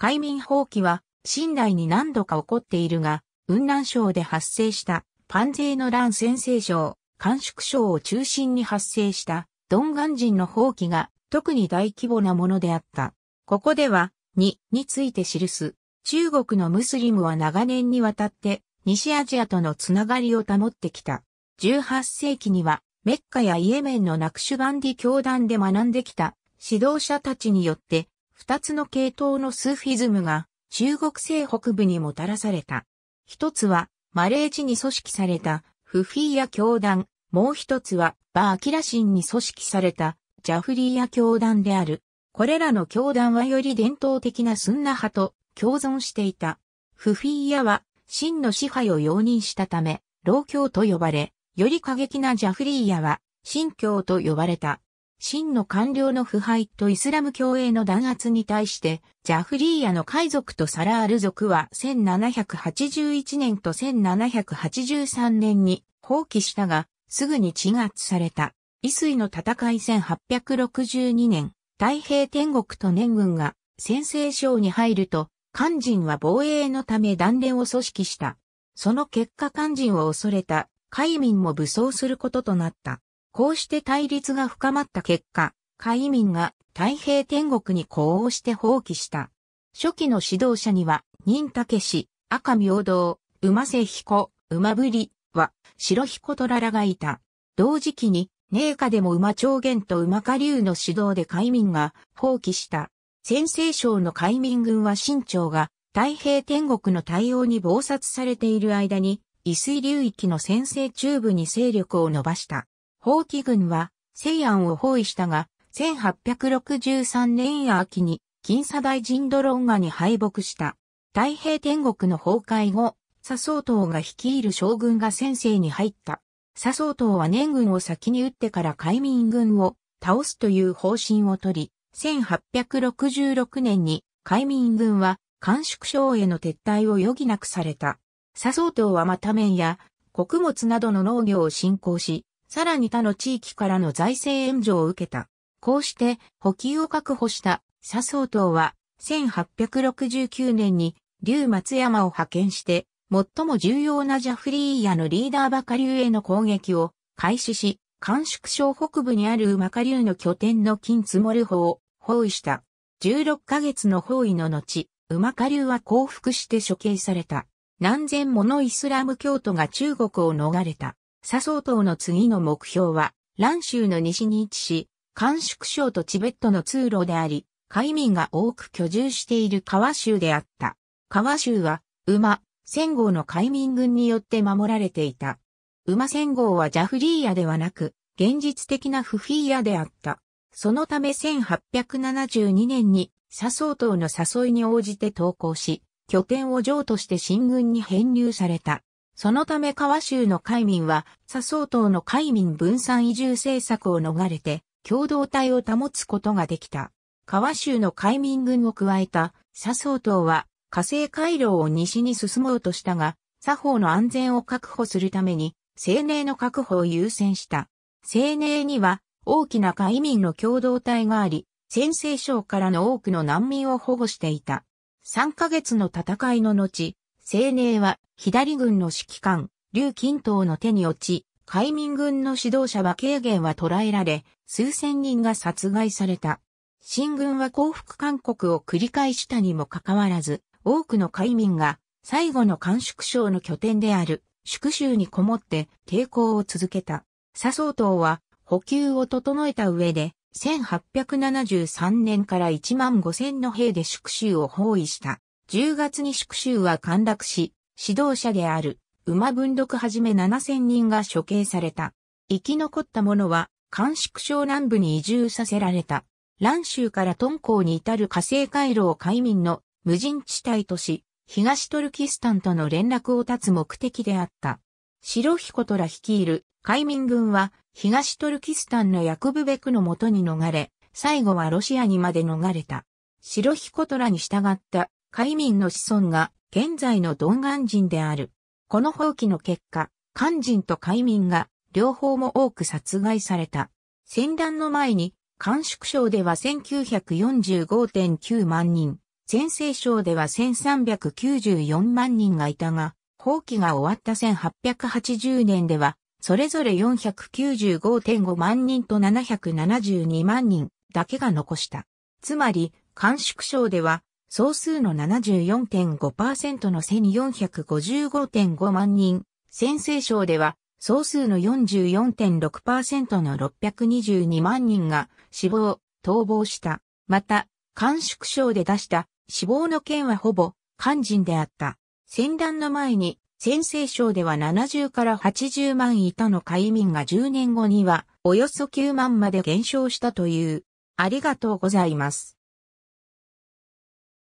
海民蜂起は、清代に何度か起こっているが、雲南省で発生した、パンゼーの乱陝西省、甘粛省を中心に発生した、ドンガン人の蜂起が、特に大規模なものであった。ここでは、について記す。中国のムスリムは長年にわたって、西アジアとのつながりを保ってきた。18世紀には、メッカやイエメンのナクシュバンディ教団で学んできた、指導者たちによって、二つの系統のスーフィズムが中国西北部にもたらされた。一つはマレー人に組織されたフフィーヤ教団、もう一つはバーキラ神に組織されたジャフリーヤ教団である。これらの教団はより伝統的なスンナ派と共存していた。フフィーヤは真の支配を容認したため、老教と呼ばれ、より過激なジャフリーヤは真教と呼ばれた。真の官僚の腐敗とイスラム教への弾圧に対して、ジャフリーヤの海族とサラール族は1781年と1783年に蜂起したが、すぐに鎮圧された。伊水の戦い1862年、太平天国と年軍が陝西省に入ると、漢人は防衛のため団練を組織した。その結果漢人を恐れた海民も武装することとなった。こうして対立が深まった結果、海民が太平天国に呼応して蜂起した。初期の指導者には、任武氏、赤明道、馬瀬彦、馬ぶりは、白彦とららがいた。同時期に、寧夏でも馬長元と馬下流の指導で海民が蜂起した。陝西省の海民軍は清朝が太平天国の対応に忙殺されている間に、伊水流域の陝西中部に勢力を伸ばした。蜂起軍は西安を包囲したが、1863年秋に金沙大神ドロンガに敗北した。太平天国の崩壊後、左宗棟が率いる将軍が陝西に入った。左宗棟は年軍を先に撃ってから海民軍を倒すという方針をとり、1866年に海民軍は甘粛省への撤退を余儀なくされた。左宗棟はまた綿や穀物などの農業を振興し、さらに他の地域からの財政援助を受けた。こうして補給を確保した左宗棟は1869年に劉松山を派遣して最も重要なジャフリーヤのリーダー馬下流への攻撃を開始し、甘粛省北部にある馬下流の拠点の金ツモルホを包囲した。16ヶ月の包囲の後、馬下流は降伏して処刑された。何千ものイスラム教徒が中国を逃れた。左宗棟の次の目標は、蘭州の西に位置し、甘粛省とチベットの通路であり、海民が多く居住している川州であった。川州は、馬、千号の海民軍によって守られていた。馬千号はジャフリーヤではなく、現実的なフフィーヤであった。そのため1872年に、左宗棟の誘いに応じて投降し、拠点を譲渡して新軍に編入された。そのため川州の海民は、左宗棟の海民分散移住政策を逃れて、共同体を保つことができた。川州の海民軍を加えた左宗棟は、河西回廊を西に進もうとしたが、左方の安全を確保するために、西寧の確保を優先した。西寧には、大きな海民の共同体があり、陝西省からの多くの難民を保護していた。3ヶ月の戦いの後、西寧は左軍の指揮官、劉金東の手に落ち、海民軍の指導者馬慶元は捕らえられ、数千人が殺害された。清軍は降伏勧告を繰り返したにもかかわらず、多くの海民が最後の甘粛省の拠点である粛州にこもって抵抗を続けた。左宗棟は補給を整えた上で、1873年から15000の兵で粛州を包囲した。10月に粛州は陥落し、指導者である馬文禄はじめ7000人が処刑された。生き残った者は甘粛省南部に移住させられた。蘭州から敦煌に至る河西回廊を海民の無人地帯とし、東トルキスタンとの連絡を断つ目的であった。白彦虎率いる海民軍は東トルキスタンのヤクブベクの元に逃れ、最後はロシアにまで逃れた。白彦虎に従った海民の子孫が現在のドンガン人である。この蜂起の結果、漢人と海民が両方も多く殺害された。戦乱の前に、甘粛省では 1945.9 万人、全盛省では1394万人がいたが、蜂起が終わった1880年では、それぞれ 495.5 万人と772万人だけが残した。つまり、甘粛省では、総数の 74.5% の 1455.5 万人、陝西省では、総数の 44.6% の622万人が死亡、逃亡した。また、甘粛省で出した死亡の件はほぼ漢人であった。戦乱の前に、陝西省では70から80万いたの海民が10年後にはおよそ9万まで減少したという。ありがとうございます。